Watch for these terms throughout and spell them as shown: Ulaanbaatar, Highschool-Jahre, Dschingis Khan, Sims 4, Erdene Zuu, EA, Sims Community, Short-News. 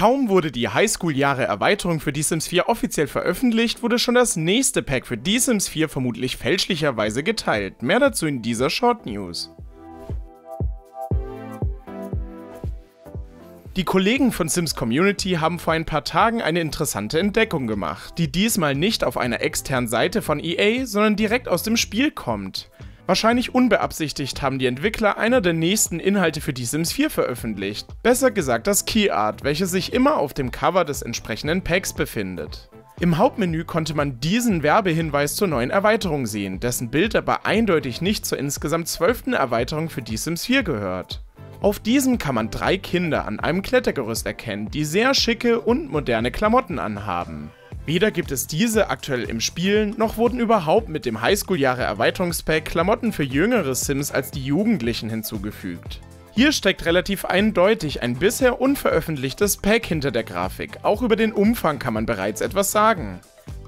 Kaum wurde die Highschool-Jahre-Erweiterung für die Sims 4 offiziell veröffentlicht, wurde schon das nächste Pack für die Sims 4 vermutlich fälschlicherweise geteilt. Mehr dazu in dieser Short News. Die Kollegen von Sims Community haben vor ein paar Tagen eine interessante Entdeckung gemacht, die diesmal nicht auf einer externen Seite von EA, sondern direkt aus dem Spiel kommt. Wahrscheinlich unbeabsichtigt haben die Entwickler einer der nächsten Inhalte für die Sims 4 veröffentlicht, besser gesagt das Keyart, welches sich immer auf dem Cover des entsprechenden Packs befindet. Im Hauptmenü konnte man diesen Werbehinweis zur neuen Erweiterung sehen, dessen Bild aber eindeutig nicht zur insgesamt 12. Erweiterung für die Sims 4 gehört. Auf diesem kann man 3 Kinder an einem Klettergerüst erkennen, die sehr schicke und moderne Klamotten anhaben. Weder gibt es diese aktuell im Spiel, noch wurden überhaupt mit dem Highschool-Jahre-Erweiterungspack Klamotten für jüngere Sims als die Jugendlichen hinzugefügt. Hier steckt relativ eindeutig ein bisher unveröffentlichtes Pack hinter der Grafik, auch über den Umfang kann man bereits etwas sagen.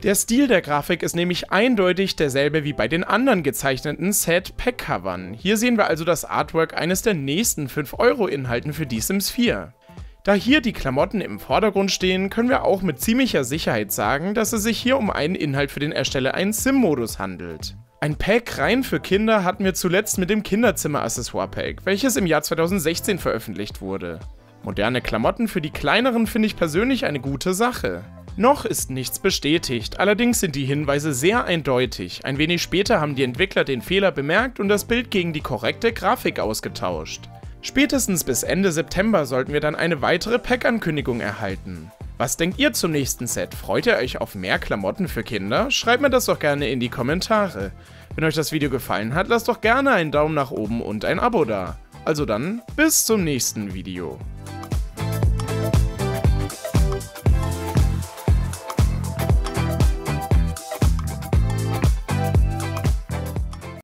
Der Stil der Grafik ist nämlich eindeutig derselbe wie bei den anderen gezeichneten Set-Pack-Covern. Hier sehen wir also das Artwork eines der nächsten 5-Euro-Inhalten für die Sims 4. Da hier die Klamotten im Vordergrund stehen, können wir auch mit ziemlicher Sicherheit sagen, dass es sich hier um einen Inhalt für den Ersteller einen Sim-Modus handelt. Ein Pack rein für Kinder hatten wir zuletzt mit dem Kinderzimmer-Accessoire-Pack, welches im Jahr 2016 veröffentlicht wurde. Moderne Klamotten für die kleineren finde ich persönlich eine gute Sache. Noch ist nichts bestätigt, allerdings sind die Hinweise sehr eindeutig. Ein wenig später haben die Entwickler den Fehler bemerkt und das Bild gegen die korrekte Grafik ausgetauscht. Spätestens bis Ende September sollten wir dann eine weitere Pack-Ankündigung erhalten. Was denkt ihr zum nächsten Set? Freut ihr euch auf mehr Klamotten für Kinder? Schreibt mir das doch gerne in die Kommentare. Wenn euch das Video gefallen hat, lasst doch gerne einen Daumen nach oben und ein Abo da. Also dann, bis zum nächsten Video.